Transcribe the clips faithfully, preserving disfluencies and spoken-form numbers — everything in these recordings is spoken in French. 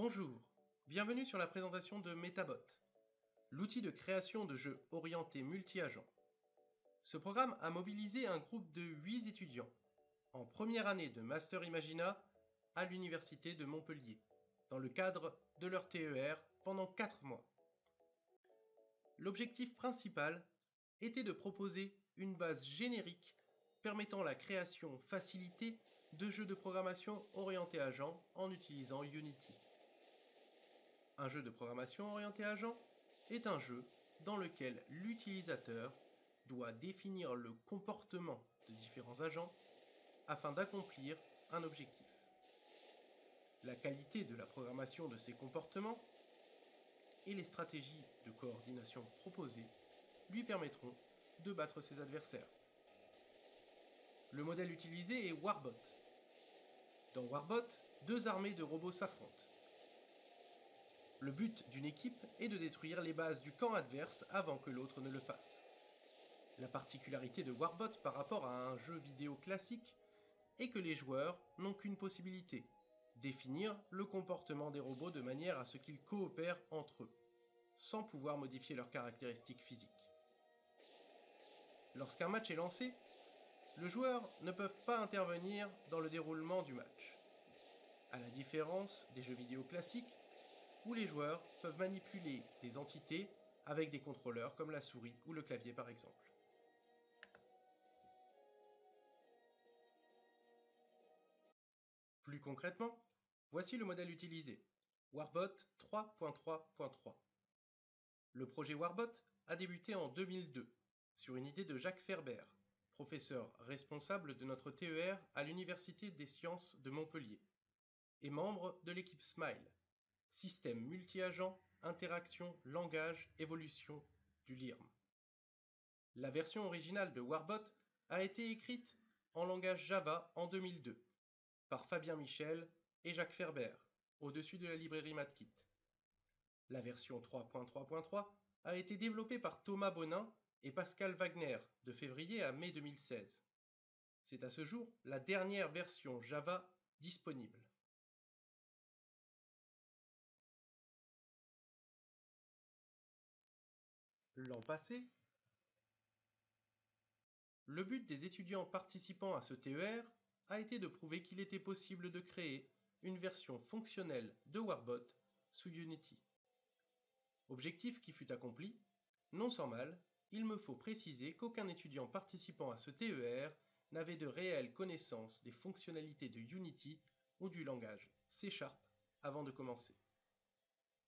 Bonjour, bienvenue sur la présentation de MetaBot, l'outil de création de jeux orientés multi-agents. Ce programme a mobilisé un groupe de huit étudiants en première année de Master Imagina à l'Université de Montpellier, dans le cadre de leur T E R pendant quatre mois. L'objectif principal était de proposer une base générique permettant la création facilitée de jeux de programmation orientés agents en utilisant Unity. Un jeu de programmation orienté agent est un jeu dans lequel l'utilisateur doit définir le comportement de différents agents afin d'accomplir un objectif. La qualité de la programmation de ces comportements et les stratégies de coordination proposées lui permettront de battre ses adversaires. Le modèle utilisé est Warbot. Dans Warbot, deux armées de robots s'affrontent. Le but d'une équipe est de détruire les bases du camp adverse avant que l'autre ne le fasse. La particularité de Warbot par rapport à un jeu vidéo classique est que les joueurs n'ont qu'une possibilité, définir le comportement des robots de manière à ce qu'ils coopèrent entre eux, sans pouvoir modifier leurs caractéristiques physiques. Lorsqu'un match est lancé, le joueur ne peut pas intervenir dans le déroulement du match, à la différence des jeux vidéo classiques où les joueurs peuvent manipuler les entités avec des contrôleurs comme la souris ou le clavier par exemple. Plus concrètement, voici le modèle utilisé, Warbot trois point trois point trois. Le projet Warbot a débuté en deux mille deux sur une idée de Jacques Ferber, professeur responsable de notre T E R à l'Université des sciences de Montpellier, et membre de l'équipe SMILE, système multi-agent, interaction, langage, évolution du LIRM. La version originale de Warbot a été écrite en langage Java en deux mille deux par Fabien Michel et Jacques Ferber, au-dessus de la librairie Matkit. La version trois point trois point trois a été développée par Thomas Bonin et Pascal Wagner de février à mai deux mille seize. C'est à ce jour la dernière version Java disponible. L'an passé, le but des étudiants participant à ce T E R a été de prouver qu'il était possible de créer une version fonctionnelle de Warbot sous Unity. Objectif qui fut accompli, non sans mal. Il me faut préciser qu'aucun étudiant participant à ce T E R n'avait de réelles connaissances des fonctionnalités de Unity ou du langage C# avant de commencer.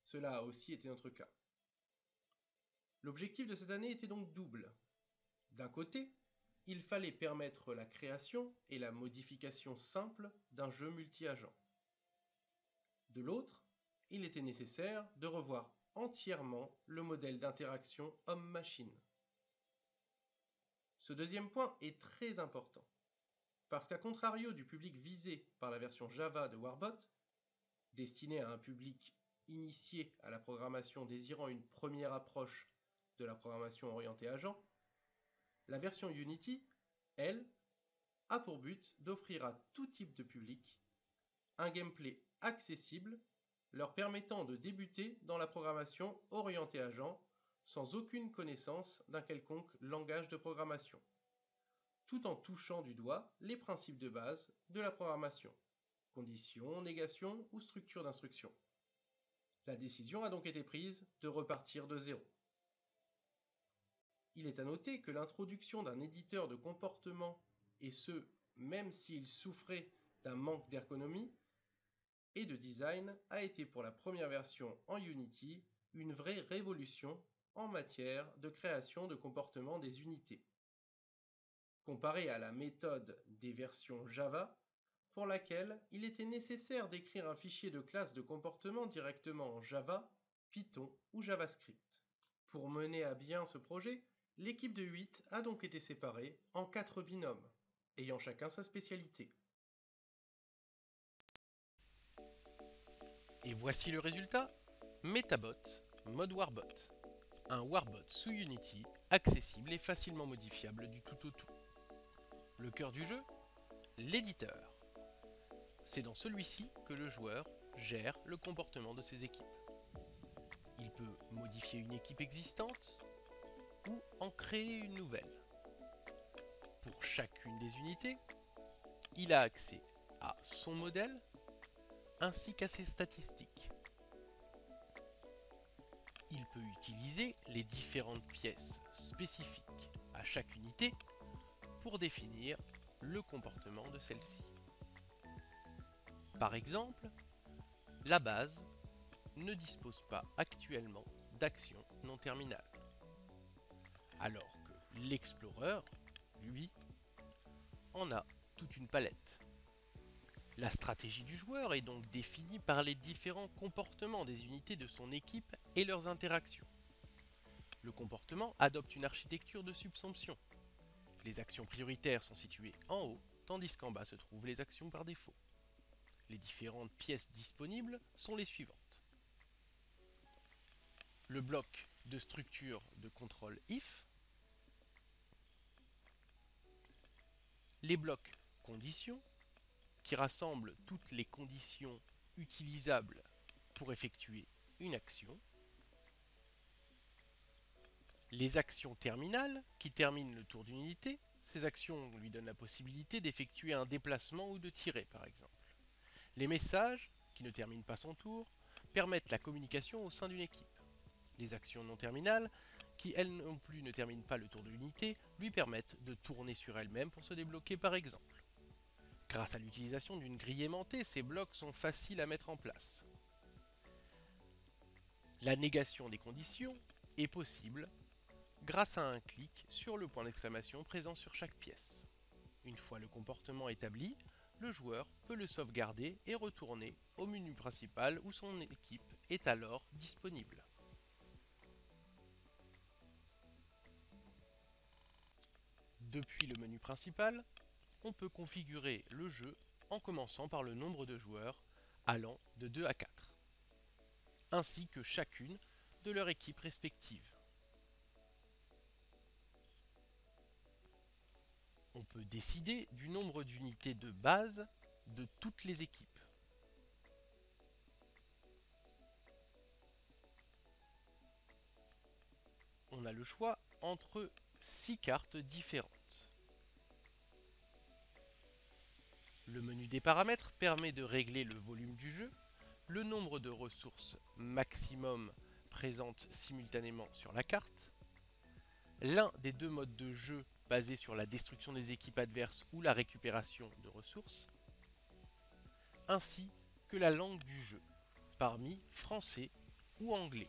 Cela a aussi été notre cas. L'objectif de cette année était donc double. D'un côté, il fallait permettre la création et la modification simple d'un jeu multi-agent. De l'autre, il était nécessaire de revoir entièrement le modèle d'interaction homme-machine. Ce deuxième point est très important, parce qu'à contrario du public visé par la version Java de Warbot, destinée à un public initié à la programmation désirant une première approche de la programmation orientée agent, la version Unity, elle, a pour but d'offrir à tout type de public un gameplay accessible leur permettant de débuter dans la programmation orientée agent sans aucune connaissance d'un quelconque langage de programmation, tout en touchant du doigt les principes de base de la programmation, conditions, négations ou structures d'instruction. La décision a donc été prise de repartir de zéro. Il est à noter que l'introduction d'un éditeur de comportement, et ce, même s'il souffrait d'un manque d'ergonomie, et de design a été pour la première version en Unity une vraie révolution en matière de création de comportement des unités, comparé à la méthode des versions Java pour laquelle il était nécessaire d'écrire un fichier de classe de comportement directement en Java, Python ou JavaScript. Pour mener à bien ce projet, l'équipe de huit a donc été séparée en quatre binômes, ayant chacun sa spécialité. Et voici le résultat, MetaBot, mode Warbot. Un Warbot sous Unity, accessible et facilement modifiable du tout au tout. Le cœur du jeu, l'éditeur. C'est dans celui-ci que le joueur gère le comportement de ses équipes. Il peut modifier une équipe existante ou en créer une nouvelle. Pour chacune des unités, il a accès à son modèle ainsi qu'à ses statistiques. Il peut utiliser les différentes pièces spécifiques à chaque unité pour définir le comportement de celle-ci. Par exemple, la base ne dispose pas actuellement d'action non terminale, alors que l'explorer, lui, en a toute une palette. La stratégie du joueur est donc définie par les différents comportements des unités de son équipe et leurs interactions. Le comportement adopte une architecture de subsomption. Les actions prioritaires sont situées en haut, tandis qu'en bas se trouvent les actions par défaut. Les différentes pièces disponibles sont les suivantes. Le bloc de structure de contrôle if, les blocs conditions, qui rassemblent toutes les conditions utilisables pour effectuer une action, les actions terminales, qui terminent le tour d'une unité. Ces actions lui donnent la possibilité d'effectuer un déplacement ou de tirer, par exemple. Les messages, qui ne terminent pas son tour, permettent la communication au sein d'une équipe. Les actions non terminales, qui elles non plus ne terminent pas le tour de l'unité, lui permettent de tourner sur elle-même pour se débloquer, par exemple. Grâce à l'utilisation d'une grille aimantée, ces blocs sont faciles à mettre en place. La négation des conditions est possible grâce à un clic sur le point d'exclamation présent sur chaque pièce. Une fois le comportement établi, le joueur peut le sauvegarder et retourner au menu principal où son équipe est alors disponible. Depuis le menu principal, on peut configurer le jeu en commençant par le nombre de joueurs allant de deux à quatre, ainsi que chacune de leur équipe respective. On peut décider du nombre d'unités de base de toutes les équipes. On a le choix entre six cartes différentes. Le menu des paramètres permet de régler le volume du jeu, le nombre de ressources maximum présentes simultanément sur la carte, l'un des deux modes de jeu basé sur la destruction des équipes adverses ou la récupération de ressources, ainsi que la langue du jeu, parmi français ou anglais.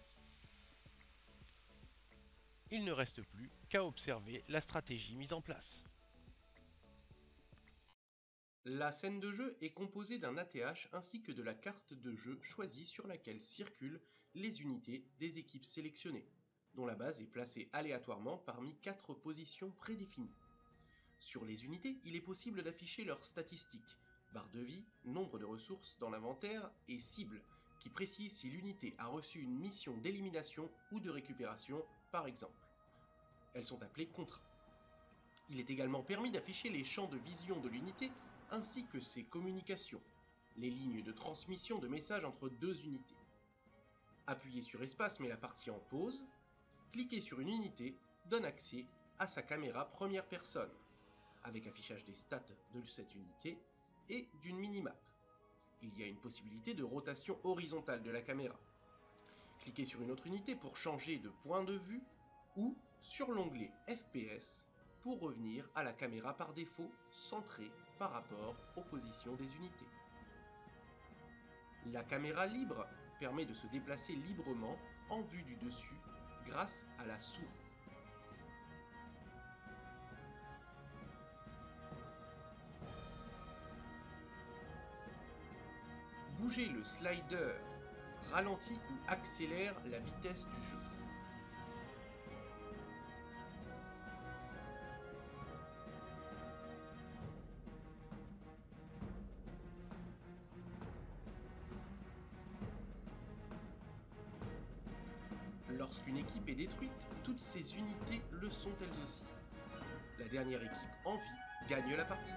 Il ne reste plus qu'à observer la stratégie mise en place. La scène de jeu est composée d'un A T H ainsi que de la carte de jeu choisie sur laquelle circulent les unités des équipes sélectionnées, dont la base est placée aléatoirement parmi quatre positions prédéfinies. Sur les unités, il est possible d'afficher leurs statistiques, barre de vie, nombre de ressources dans l'inventaire et cible, qui précise si l'unité a reçu une mission d'élimination ou de récupération, par exemple. Elles sont appelées contrats. Il est également permis d'afficher les champs de vision de l'unité ainsi que ses communications, les lignes de transmission de messages entre deux unités. Appuyez sur espace met la partie en pause. Cliquer sur une unité donne accès à sa caméra première personne, avec affichage des stats de cette unité et d'une minimap. Il y a une possibilité de rotation horizontale de la caméra. Cliquez sur une autre unité pour changer de point de vue ou sur l'onglet F P S pour revenir à la caméra par défaut centrée par rapport aux positions des unités. La caméra libre permet de se déplacer librement en vue du dessus grâce à la souris. Bougez le slider, ralentit ou accélère la vitesse du jeu. Lorsqu'une équipe est détruite, toutes ses unités le sont elles aussi. La dernière équipe en vie gagne la partie.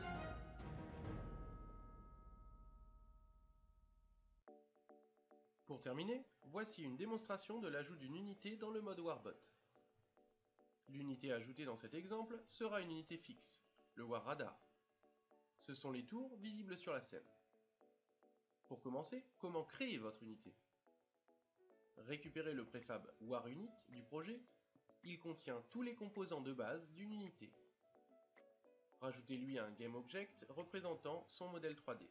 Pour terminer, voici une démonstration de l'ajout d'une unité dans le mode Warbot. L'unité ajoutée dans cet exemple sera une unité fixe, le War Radar. Ce sont les tours visibles sur la scène. Pour commencer, comment créer votre unité? Récupérez le préfab WarUnit du projet, il contient tous les composants de base d'une unité. Rajoutez-lui un GameObject représentant son modèle trois D.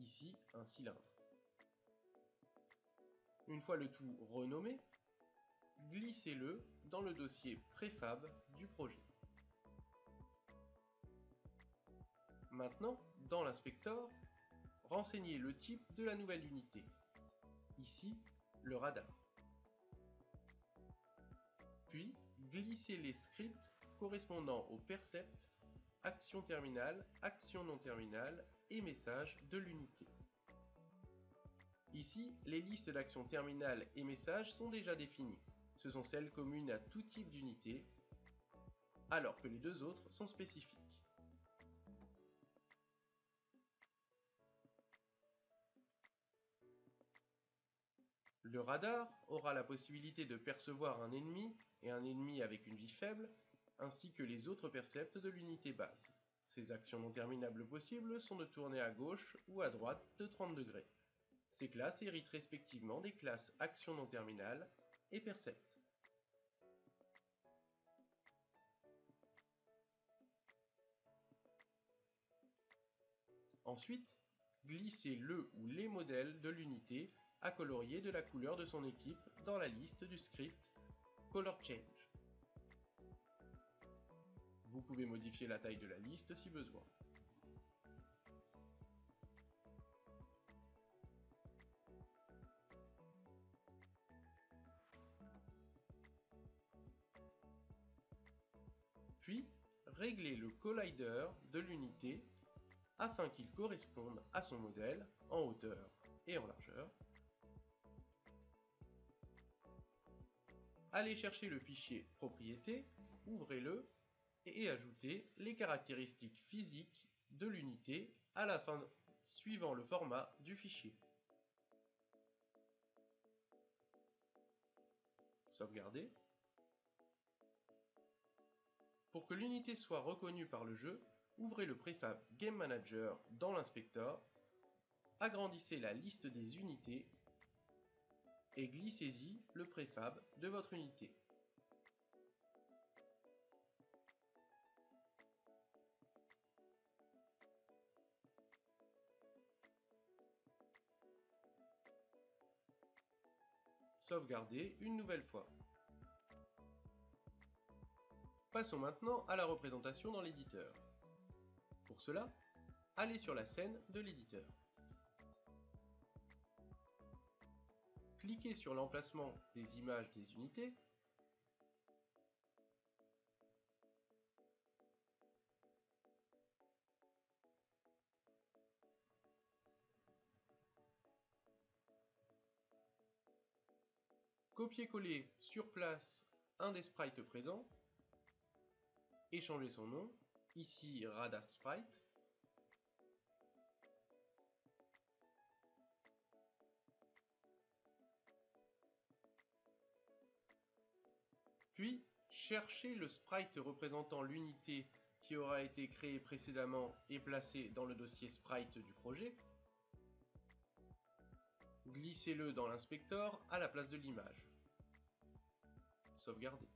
Ici, un cylindre. Une fois le tout renommé, glissez-le dans le dossier préfab du projet. Maintenant, dans l'inspecteur, renseignez le type de la nouvelle unité. Ici, le radar. Puis, glissez les scripts correspondant au percept, action terminale, action non terminale et message de l'unité. Ici, les listes d'actions terminales et messages sont déjà définies. Ce sont celles communes à tout type d'unité, alors que les deux autres sont spécifiques. Le radar aura la possibilité de percevoir un ennemi et un ennemi avec une vie faible, ainsi que les autres percepts de l'unité base. Ces actions non terminables possibles sont de tourner à gauche ou à droite de trente degrés. Ces classes héritent respectivement des classes Action non terminale et Percept. Ensuite, glissez le ou les modèles de l'unité à colorier de la couleur de son équipe dans la liste du script ColorChange. Vous pouvez modifier la taille de la liste si besoin. Puis, réglez le collider de l'unité afin qu'il corresponde à son modèle en hauteur et en largeur. Allez chercher le fichier propriété, ouvrez-le et ajoutez les caractéristiques physiques de l'unité à la fin suivant le format du fichier. Sauvegardez. Pour que l'unité soit reconnue par le jeu, ouvrez le préfab Game Manager dans l'inspecteur, agrandissez la liste des unités et glissez-y le préfab de votre unité. Sauvegardez une nouvelle fois. Passons maintenant à la représentation dans l'éditeur. Pour cela, allez sur la scène de l'éditeur. Cliquez sur l'emplacement des images des unités . Copier-coller sur place un des sprites présents et changer son nom, ici Radar Sprite. Puis, cherchez le sprite représentant l'unité qui aura été créée précédemment et placée dans le dossier sprite du projet. Glissez-le dans l'inspecteur à la place de l'image. Sauvegardez.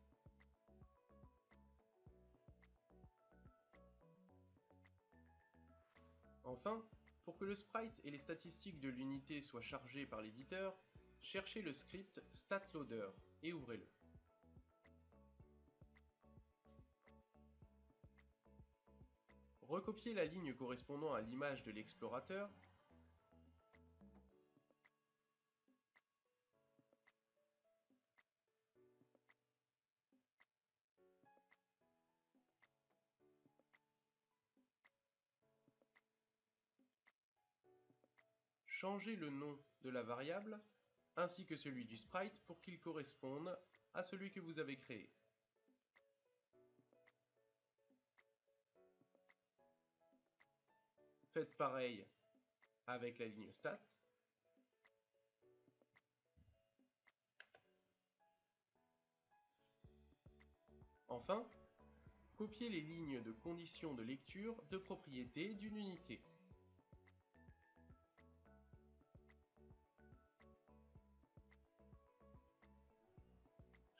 Enfin, pour que le sprite et les statistiques de l'unité soient chargées par l'éditeur, cherchez le script StatLoader et ouvrez-le. Recopiez la ligne correspondant à l'image de l'explorateur . Changez le nom de la variable ainsi que celui du sprite pour qu'il corresponde à celui que vous avez créé. Faites pareil avec la ligne stat. Enfin, copier les lignes de conditions de lecture de propriétés d'une unité.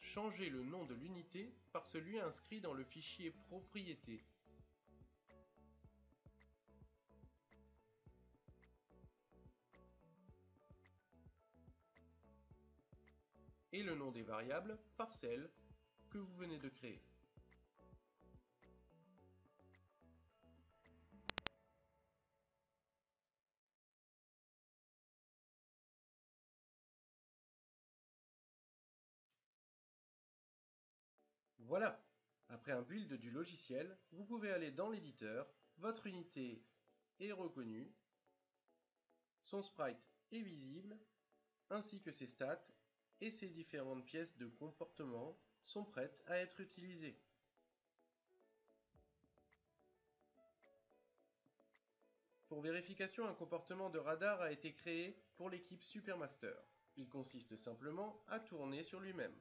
Changer le nom de l'unité par celui inscrit dans le fichier propriété. Et le nom des variables par celles que vous venez de créer. Voilà, après un build du logiciel, vous pouvez aller dans l'éditeur, votre unité est reconnue, son sprite est visible, ainsi que ses stats et ses différentes pièces de comportement sont prêtes à être utilisées. Pour vérification, un comportement de radar a été créé pour l'équipe Supermaster. Il consiste simplement à tourner sur lui-même.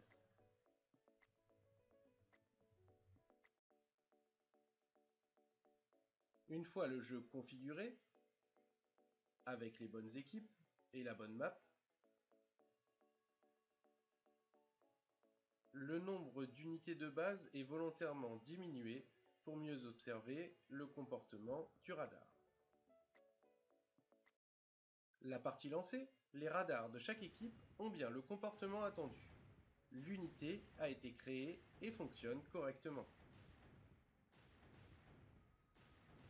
Une fois le jeu configuré, avec les bonnes équipes et la bonne map, le nombre d'unités de base est volontairement diminué pour mieux observer le comportement du radar. La partie lancée, les radars de chaque équipe ont bien le comportement attendu. L'unité a été créée et fonctionne correctement.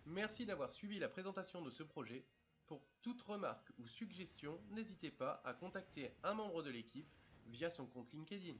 Merci d'avoir suivi la présentation de ce projet. Pour toute remarque ou suggestion, n'hésitez pas à contacter un membre de l'équipe via son compte LinkedIn.